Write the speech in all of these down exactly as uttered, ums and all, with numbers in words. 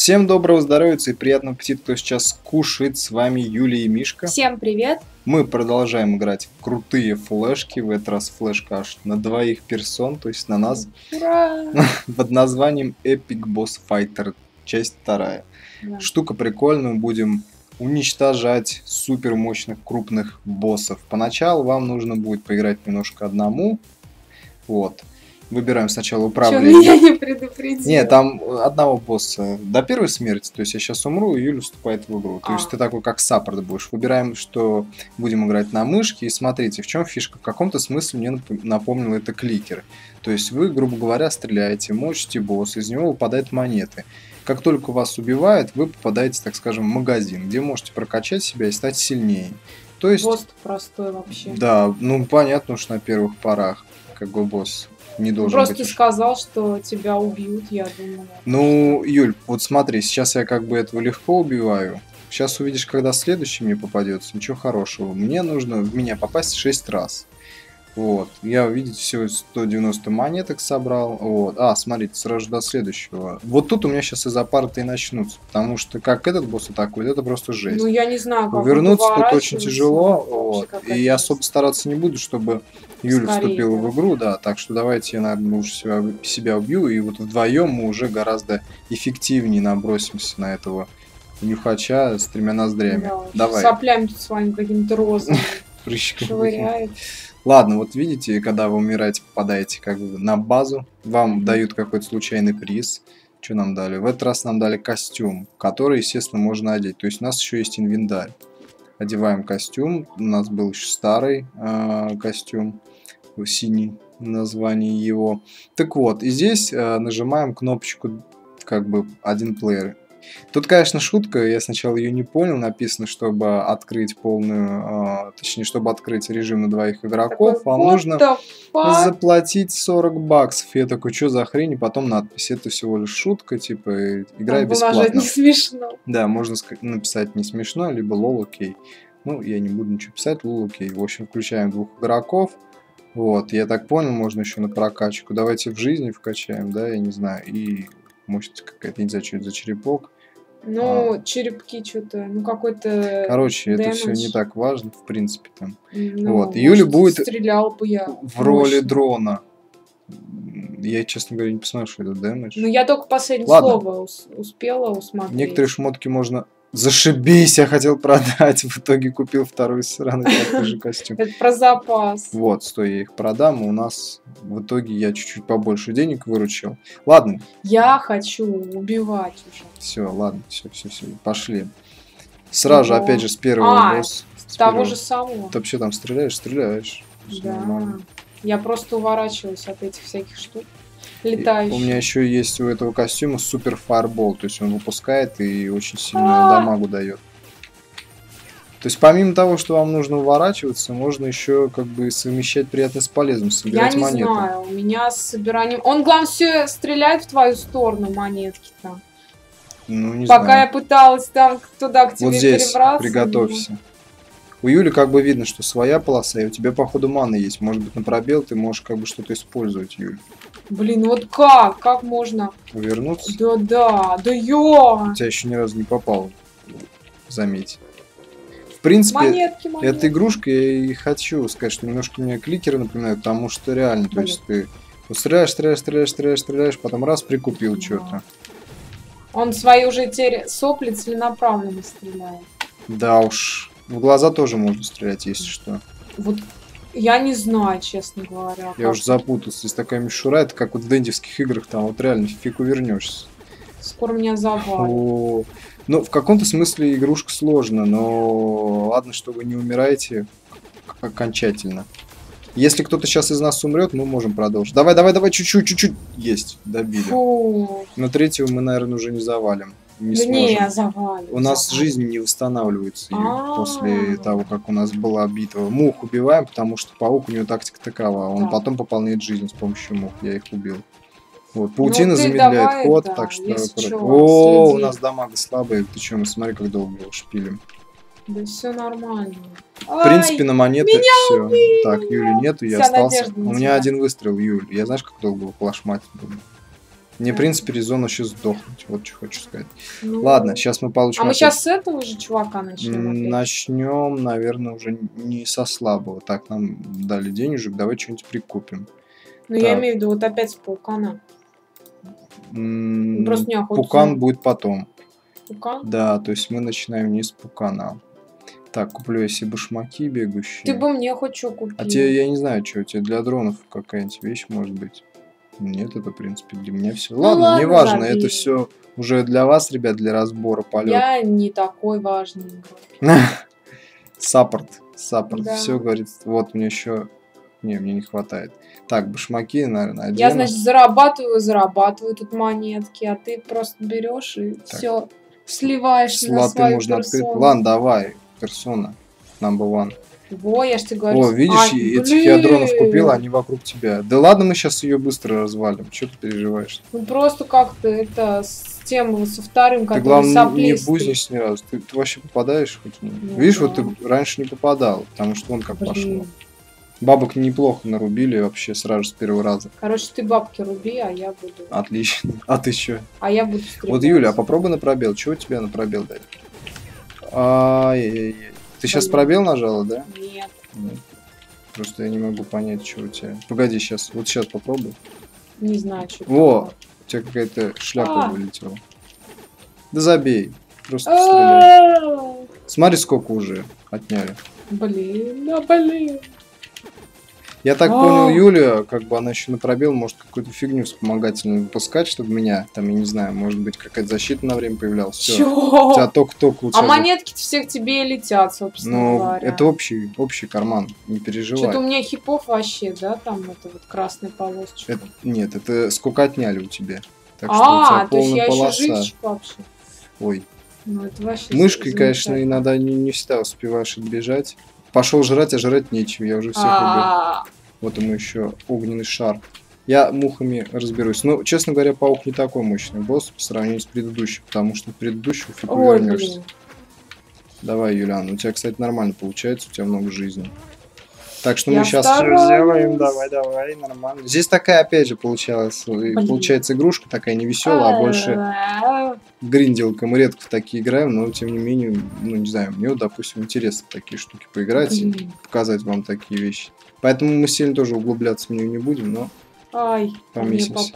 Всем доброго здоровья и приятного аппетита, кто сейчас кушает. С вами Юля и Мишка. Всем привет! Мы продолжаем играть в крутые флешки. В этот раз флешка аж на двоих персон, то есть на нас. Ура! Под названием Epic Boss Fighter часть вторая. Да. Штука прикольная, будем уничтожать супер мощных крупных боссов. Поначалу вам нужно будет поиграть немножко одному. Вот. Выбираем сначала управление. Чё, меня не предупредил? Нет, там одного босса до первой смерти, то есть я сейчас умру, и Юля вступает в игру. А. То есть ты такой, как саппорт будешь. Выбираем, что будем играть на мышке, и смотрите, в чем фишка. В каком-то смысле мне напомнило это кликеры. То есть вы, грубо говоря, стреляете, мочите босса, из него выпадают монеты. Как только вас убивают, вы попадаете, так скажем, в магазин, где можете прокачать себя и стать сильнее. То есть... Босс простой вообще. Да, ну понятно уж на первых порах, как бы босс... Не должен Просто быть. Сказал, что тебя убьют, я думаю. Ну, Юль, вот смотри, сейчас я как бы этого легко убиваю. Сейчас увидишь, когда следующий мне попадется, ничего хорошего. Мне нужно в меня попасть шесть раз. Вот, я, видите, всего сто девяносто монеток собрал. Вот, а, смотрите, сразу до следующего. Вот тут у меня сейчас из-за парты и начнутся, потому что как этот босс атакует, это просто жесть. Ну, я не знаю, как вернуться тут очень тяжело, вот. И я особо стараться не буду, чтобы Юля Скорее, вступила да. в игру, да, так что давайте я, наверное, уже себя, себя убью, и вот вдвоем мы уже гораздо эффективнее набросимся на этого нюхача с тремя ноздрями. Да, давай. Соплями тут с вами каким-то розом. Ладно, вот видите, когда вы умираете, попадаете как бы на базу, вам дают какой-то случайный приз. Что нам дали? В этот раз нам дали костюм, который, естественно, можно одеть. То есть у нас еще есть инвентарь. Одеваем костюм. У нас был еще старый э, костюм, синий название его. Так вот, и здесь э, нажимаем кнопочку как бы один плеер. Тут, конечно, шутка, я сначала ее не понял, написано, чтобы открыть полную, э, точнее, чтобы открыть режим на двоих игроков, вам нужно заплатить сорок баксов. Я такой, что за хрень, и потом надпись, это всего лишь шутка, типа, играй бесплатно. Не смешно. Да, можно написать не смешно, либо лол, окей. Ну, я не буду ничего писать, лол, окей. В общем, включаем двух игроков. Вот, я так понял, можно еще на прокачку. Давайте в жизни вкачаем, да, я не знаю, и... Мощность какая-то, не знаю, что это за черепок. Ну, а... черепки что-то, ну какой-то... Короче, damage. Это все не так важно, в принципе, там. Ну, вот, Юля будет стрелял бы я в роли мощно. Дрона. Я, честно говоря, не посмотрел, что это damage. Ну, я только последнее Ладно. слово ус успела усмотреть. Некоторые шмотки можно... Зашибись, я хотел продать, в итоге купил второй сраный такой же костюм. Это про запас. Вот, стой, я их продам, у нас в итоге я чуть-чуть побольше денег выручил. Ладно. Я хочу убивать уже. Все, ладно, все, все, все, пошли. Сразу же, опять же, с первого босса. С того же самого. Ты вообще там стреляешь, стреляешь. Да, я просто уворачиваюсь от этих всяких штук. Летающий. У меня еще есть у этого костюма супер фаербол, то есть он выпускает и очень сильную дамагу дает. То есть помимо того, что вам нужно уворачиваться, можно еще как бы совмещать приятное с полезным, собирать монеты. Я не знаю, у меня с собиранием... Он, главное, все стреляет в твою сторону, монетки-то. Ну, не знаю. Пока я пыталась там туда к тебе перебраться. Вот здесь, приготовься. У Юли как бы видно, что своя полоса, и у тебя, походу, маны есть. Может быть, на пробел ты можешь как бы что-то использовать, Юль. Блин, вот как? Как можно? Вернуться? Да-да, да ё! У тебя еще ни разу не попало, заметь. В принципе, монетки, монетки. Эта игрушка, я и хочу сказать, что немножко мне кликеры напоминают, потому что реально, Блин. то есть ты вот стреляешь, стреляешь, стреляешь, стреляешь, стреляешь, потом раз, прикупил да. что-то. Он свои уже теперь сопли целенаправленно стреляет. Да уж. В глаза тоже можно стрелять, если что. Вот я не знаю, честно говоря. Я уже запутался. Здесь такая мишура, это как вот в дэндивских играх, там вот реально фиг увернешься. Скоро меня завалит. Ну, в каком-то смысле игрушка сложна, но ладно, что вы не умираете окончательно. Если кто-то сейчас из нас умрет, мы можем продолжить. Давай, давай, давай, чуть-чуть, чуть-чуть. Есть, добили. Фу. Но третьего мы, наверное, уже не завалим. Не да сможем. Не, завалю, у нас завалю. жизнь не восстанавливается А-а-а. после того, как у нас была битва. Мух убиваем, потому что паук, у него тактика такова. Он да. потом пополняет жизнь с помощью мух. Я их убил. Вот. Паутина ну, замедляет ход, да, так что... Чё, О, следи. у нас дамага слабая. Ты чё, смотри, как долго его шпилим. Да все нормально. В принципе, Ай, на монеты все. Убили. Так, Юли нету, я Вся остался. У меня тебя. один выстрел, Юль. Я знаешь, как долго его плашмать буду? Мне, в принципе, резон еще сдохнуть. Вот что хочу сказать. Ну... Ладно, сейчас мы получим... А мы сейчас с этого же чувака начнем? Начнем, наверное, уже не со слабого. Так, нам дали денежек, давай что-нибудь прикупим. Ну, так. Я имею в виду, вот опять с паукана. М -м Просто неохота. Пукан будет потом. Пукан? Да, то есть мы начинаем не с пукана. Так, куплю я себе башмаки бегущие. Ты бы мне хоть что купил. А тебе, я не знаю, что у тебя для дронов какая-нибудь вещь может быть. Нет, это, в принципе, для меня все. Ну, ладно, ладно, неважно, забей. Это все уже для вас, ребят, для разбора полета. Я не такой важный. Саппорт, саппорт, да. Все говорит, вот мне еще... Не, мне не хватает. Так, башмаки, наверное, одену. Я, значит, зарабатываю, зарабатываю тут монетки, а ты просто берешь и так. Все сливаешь на свою можно персону. Открыть. Ладно, давай, персона, намбер ван. Во, я ж тебе говорю. О, видишь, а, этих я дронов купила, они вокруг тебя. Да ладно, мы сейчас ее быстро развалим. Че ты переживаешь? Ну просто как-то это с тем, со вторым, который главное, соплистый. Не бузнишь ни разу. Ты, ты вообще попадаешь хоть? Ну, видишь, да. Вот ты раньше не попадал, потому что он как блин. Пошло. Бабок неплохо нарубили вообще сразу с первого раза. Короче, ты бабки руби, а я буду... Отлично. А ты че? А я буду стрелять. Вот, Юля, а попробуй на пробел. Чего тебя на пробел дать? Ай-яй-яй. Ты сейчас пробел нажала, да? Нет. Нет. Просто я не могу понять, что у тебя. Погоди, сейчас. Вот сейчас попробую. Не знаю, что. Во! У тебя какая-то шляпа вылетела. Да забей. Просто стреляй. Смотри, сколько уже отняли. Блин, да блин. Я так понял, Юля, как бы она еще на пробел, может какую-то фигню вспомогательную выпускать, чтобы меня, там, я не знаю, может быть, какая-то защита на время появлялась. Чего? У тебя ток-ток лучше. А монетки всех тебе и летят, собственно ну, говоря. Это общий, общий карман, не переживай. Что-то у меня хипов вообще, да, там, это вот красная полоска. Нет, это сколько отняли у тебя. Так что а, у тебя то есть я полоса. Еще живчик вообще. Ой. Ну, это вообще мышкой, конечно, иногда не, не всегда успеваешь отбежать. Пошел жрать, а жрать нечем, я уже всех убил. Вот ему еще огненный шар. Я мухами разберусь. Ну, честно говоря, паук не такой мощный босс по сравнению с предыдущим, потому что в предыдущем фиг не вернешься. Давай, Юлиан, у тебя, кстати, нормально получается, у тебя много жизни. Так что мы сейчас все сделаем, давай, давай, нормально. Здесь такая, опять же, получалась, получается игрушка такая невеселая, а больше гринделка. Мы редко в такие играем, но, тем не менее, ну, не знаю, мне, допустим, интересно такие штуки поиграть и показать вам такие вещи. Поэтому мы сильно тоже углубляться в нее не будем, но ай, поместимся.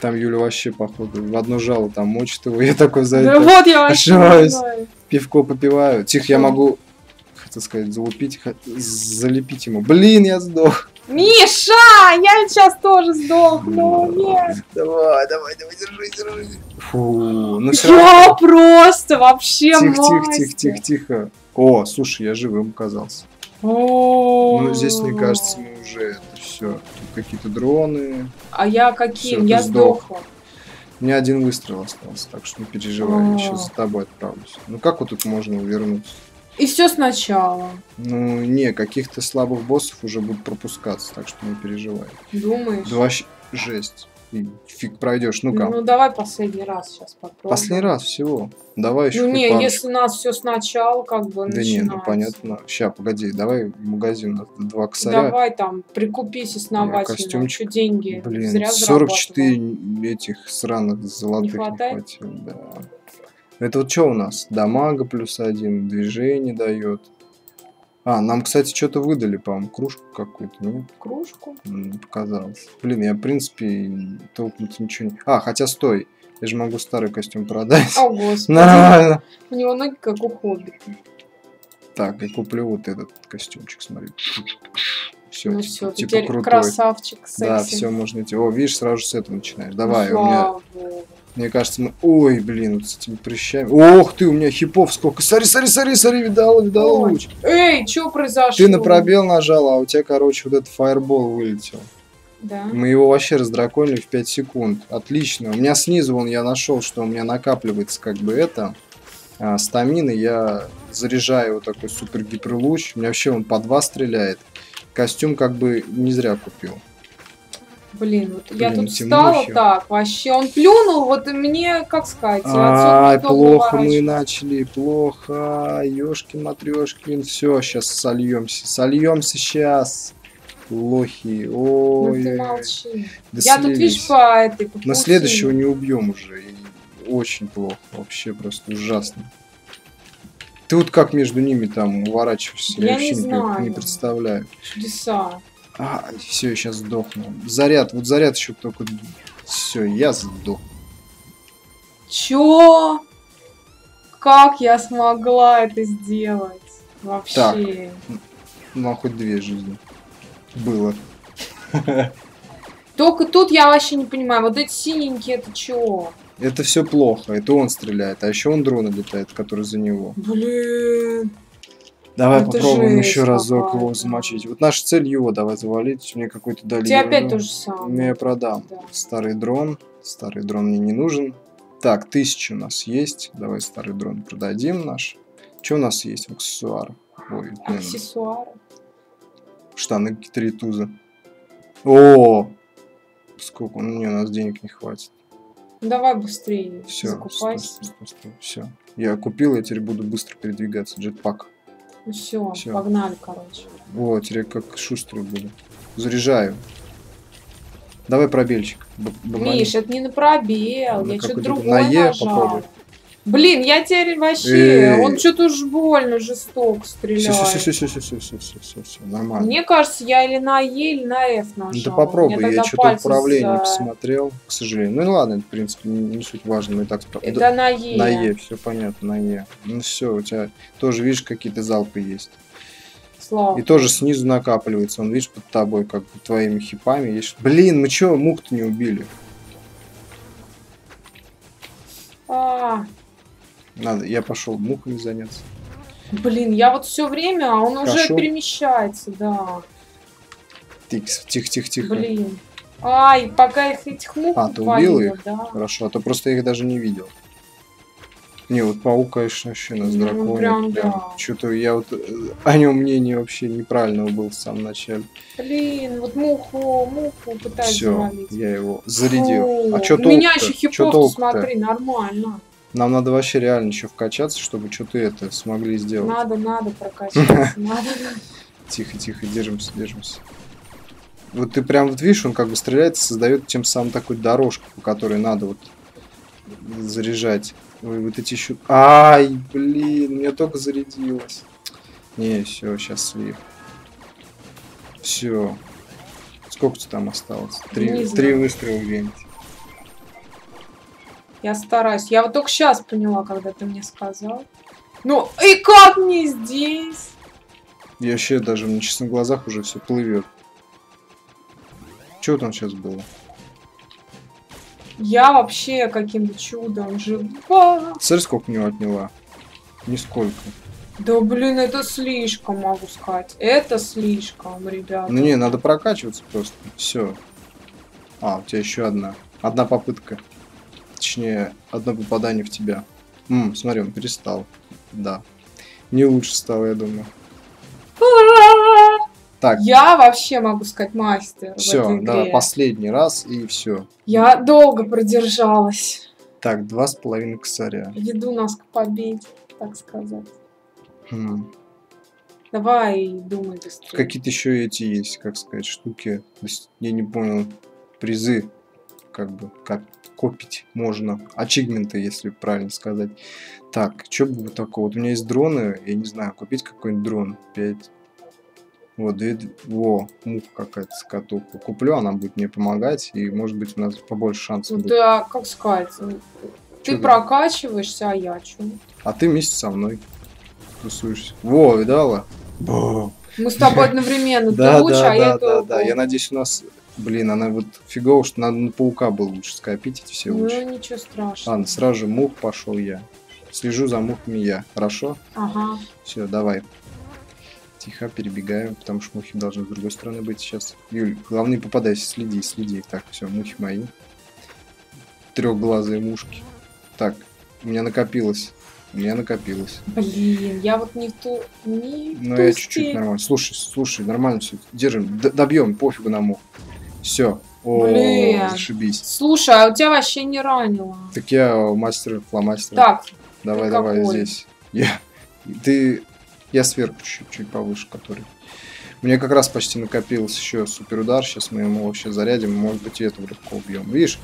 Там Юля вообще, походу, в одно жало там мочит его, я такой за это вот я ошибаюсь, пивко попиваю. Тихо, я могу... Хотел сказать, залупить, залепить ему. Блин, я сдох. Миша, я сейчас тоже сдохну. Нет. Давай, давай, давай, держись, держись. Фу, ну все. Я просто вообще мастер. Тихо, тихо, тихо, тихо. О, слушай, я живым оказался. Ну, здесь, мне кажется, мы уже это все. Какие-то дроны. А я каким? Я сдохла. У меня один выстрел остался, так что не переживай, я сейчас за тобой отправлюсь. Ну как вот тут можно увернуться? И все сначала. Ну, не, каких-то слабых боссов уже будут пропускаться, так что не переживай. Думаешь? Да вообще жесть. Фиг пройдешь, ну-ка. Ну, давай последний раз сейчас попробуем. Последний раз всего. Давай еще. Ну, не, парочку. Если у нас все сначала, как бы, да начинается. Да не, ну, понятно. Сейчас, погоди, давай в магазин два косаря. Давай там, прикупись основательно. Костюмчик. Еще деньги блин, зря сорок четыре этих сраных золотых не, не хватило. Да. Это вот что у нас? Дамага плюс один, движение дает. А, нам, кстати, что-то выдали, по-моему, кружку какую-то, нет? Кружку? Показалось. Блин, я, в принципе, толкнуть ничего не... А, хотя стой, я же могу старый костюм продать. О, господи. Нормально. У него ноги как у Хоббита. Так, я куплю вот этот костюмчик, смотри. Все, ну, типа, все, типа теперь крутой. Красавчик, секси. Да, все, можно идти. О, видишь, сразу же с этого начинаешь. Давай, слава у меня... Мне кажется, мы... Ой, блин, вот с этими прыщами... Ох ты, у меня хипов сколько! Сори, сори, сори, сори, видала, видала луч! Эй, что произошло? Ты на пробел нажала, а у тебя, короче, вот этот фаербол вылетел. Да. Мы его вообще раздраконили в пять секунд. Отлично. У меня снизу, вон, я нашел, что у меня накапливается как бы это... А, стамины. Я заряжаю вот такой супер-гиперлуч. У меня вообще он по два стреляет. Костюм как бы не зря купил. Блин, вот блин, я тут встала так, вообще, он плюнул, вот мне, как сказать, а -а -а, плохо мы начали, плохо, ёшки-матрёшки, все, сейчас сольемся, сольемся сейчас, лохи. Ой. Ну ты молчи. Я тут, видишь, по этой попусти. На следующего не убьем уже. И очень плохо. Вообще просто ужасно. Ты вот как между ними там уворачиваешься? Я, я вообще не, знаю. не представляю. Чудеса. А, все, я сейчас сдохну. Заряд, вот заряд еще только... Все, я сдох. Чё? Как я смогла это сделать? Вообще. Так. Ну, а хоть две жизни. Было. Только тут я вообще не понимаю. Вот эти синенькие, это чё? Это все плохо. Это он стреляет. А еще он дрона летает, который за него. Блин. Давай это попробуем еще разок его замочить. Вот наша цель его, давай завалить. Мне какой-то дали. Тебе опять то же самое. Я продам. Да. Старый дрон. Старый дрон мне не нужен. Так, тысяча у нас есть. Давай старый дрон продадим наш. Что у нас есть? Аксессуары. Ой, аксессуары. Штаны три туза. О! Сколько? Ну, не, у нас денег не хватит. Давай быстрее. Все, закупайся. Все. Я купил, я теперь буду быстро передвигаться. Джетпак. Ну все, все, погнали, короче. Вот, теперь как шустрый буду. Заряжаю. Давай пробельчик. Миш, это не на пробел. На я что-то другое на е нажал. Попробуй. Блин, я теперь вообще... Эй. Он что-то уж больно жесток стреляет. Все, все, все, все, все, все, все, все, все, нормально. Мне кажется, я или на Е, или на F нажал. Да попробуй, я что-то управление за... посмотрел, к сожалению. Ну ладно, в принципе, не, не суть важно. Мы и так... Это да, на Е. На Е, все понятно, на Е. Ну все, у тебя тоже, видишь, какие-то залпы есть. Слава. И тоже снизу накапливается. Он, видишь, под тобой, как бы твоими хипами есть. Блин, мы что, мух-то не убили? А... Надо, я пошел мухами заняться. Блин, я вот все время, а он Кошел. уже перемещается, да. Тихо-тихо-тихо. Блин. Ай, пока их этих мух А, ты убил их? Да. Хорошо, а то просто я их даже не видел. Не, вот паук, конечно, вообще нас ну, драконит. Прям, прям. Да. Что-то я вот о нем мнение вообще неправильного был в самом начале. Блин, вот муху, муху пытаюсь Все, завалить. я его зарядил. О, а что толку-то? У меня еще хипов, смотри, нормально. Нам надо вообще реально еще вкачаться, чтобы что-то это смогли сделать. Надо, надо прокачаться, надо. Тихо, тихо, держимся, держимся. Вот ты прям вот видишь, он как бы стреляет и создает тем самым такую дорожку, по которой надо вот заряжать. Ой, вот эти еще... Ай, блин, меня только зарядилось. Не, все, сейчас слив. Все. Сколько тебе там осталось? Три, три выстрела где-нибудь. Я стараюсь. Я вот только сейчас поняла, когда ты мне сказал. Ну, и как мне здесь? Я вообще даже, мне честно, в глазах уже все плывет. Чего там сейчас было? Я вообще каким-то чудом жива. Цель сколько у него отняла? Нисколько. Да, блин, это слишком, могу сказать. Это слишком, ребята. Ну, не, надо прокачиваться просто. Все. А, у тебя еще одна. Одна попытка. Точнее, одно попадание в тебя. М, смотри, он перестал. Да. Не лучше стало, я думаю. Так. Я вообще могу сказать мастер. Все, да, последний раз и все. Я долго продержалась. Так, два с половиной косаря. Веду нас к победе, так сказать. Хм. Давай, думай быстрее. Какие-то еще эти есть, как сказать, штуки. Я не понял. Призы. Как бы, как... копить можно. Ачивменты, если правильно сказать. Так, что бы такого? Вот у меня есть дроны, я не знаю, купить какой-нибудь дрон. пять. Вот, две... Во, муха какая-то, скотовка. Куплю, она будет мне помогать, и, может быть, у нас побольше шансов будет. Да, как сказать, ты чё прокачиваешься, а я чё? А ты вместе со мной тусуешься. Во, видала? Бо. Мы с тобой одновременно. Ты лучше, а я... Да, да, да, я надеюсь, у нас... Блин, она вот фигово, что надо на паука было лучше скопить, эти все лучше. Ну, ничего страшного. Ладно, сразу же мух пошел я. Слежу за мухами я, хорошо? Ага. Все, давай. Тихо, перебегаем, потому что мухи должны с другой стороны быть сейчас. Юль, главное, попадайся, следи, следи. Так, все, мухи мои. Трехглазые мушки. Так, у меня накопилось. У меня накопилось. Блин, я вот не в ту... Не ну, я чуть-чуть нормально. Слушай, слушай, нормально все. Держим, добьем, пофигу на мух. Все. О, зашибись. Слушай, а у тебя вообще не ранило. Так я мастер, фломастер. Так. Давай, давай, какой? здесь. Я, ты, я сверху чуть-чуть повыше, который. Мне как раз почти накопилось еще супер удар. Сейчас мы ему вообще зарядим. Может быть, и этого легко убьем. Видишь?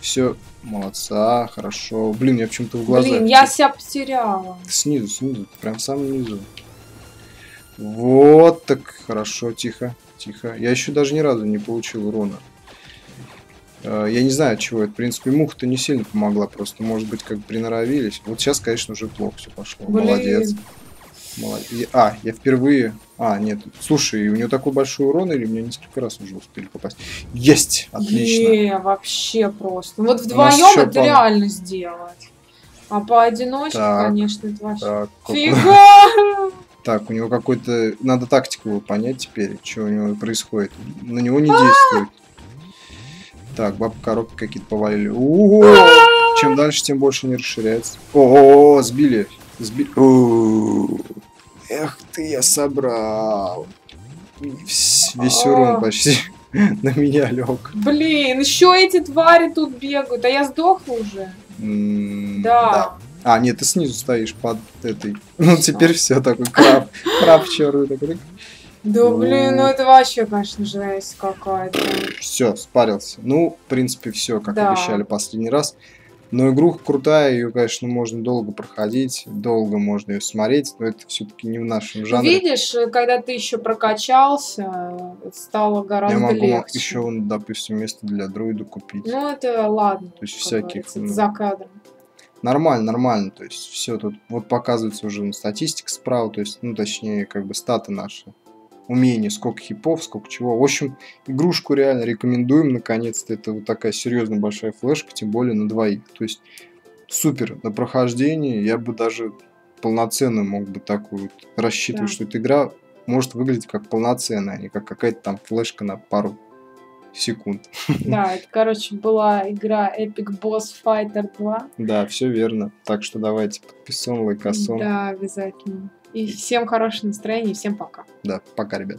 Все, молодца, хорошо. Блин, я почему-то в глаза... Блин, я себя потеряла. Снизу, снизу, прям в самом низу. Вот так, хорошо, тихо, тихо. Я еще даже ни разу не получил урона. Я не знаю, от чего это. В принципе, муха-то не сильно помогла. Просто, может быть, как приноровились. Вот сейчас, конечно, уже плохо все пошло. Блин. Молодец. Молодец. А, я впервые... А, нет. Слушай, у нее такой большой урон, или мне несколько раз уже успели попасть? Есть! Отлично. Е, вообще просто. Вот вдвоем это по... реально сделать. А поодиночке, конечно, это вообще... Фига! Так, у него какой-то... Надо тактику его понять теперь, что у него происходит. На него не действует. Так, бабка коробки какие-то повалили. Чем дальше, тем больше не расширяется. О, сбили. Сбили. Эх ты, я собрал. Весь урон почти на меня лег. Блин, еще эти твари тут бегают. А я сдохла уже. Да. А, нет, ты снизу стоишь под этой. Ну, теперь все, такой краб. Краб черный такой. Да блин, ну это вообще, конечно, жесть какая-то. Все, спарился. Ну, в принципе, все, как да. обещали последний раз. Но игру крутая, ее, конечно, можно долго проходить, долго можно ее смотреть, но это все-таки не в нашем жанре. Видишь, когда ты еще прокачался, стало гораздо легче. Я могу еще, допустим, место для друида купить. Ну, это ладно. То есть всяких. Ну, за кадром. Нормально, нормально, то есть все тут. Вот показывается уже на статистика справа, то есть, ну, точнее, как бы статы наши. Умение, сколько хипов, сколько чего. В общем, игрушку реально рекомендуем. Наконец-то это вот такая серьезная большая флешка, тем более на двоих. То есть супер на прохождение. Я бы даже полноценно мог бы такую вот рассчитывать, да. что эта игра может выглядеть как полноценная, а не как какая-то там флешка на пару секунд. Да, это, короче, была игра Epic Boss Fighter два. Да, все верно. Так что давайте подписываем, лайкосом. Да, обязательно. И всем хорошего настроения, всем пока. Да, пока, ребят.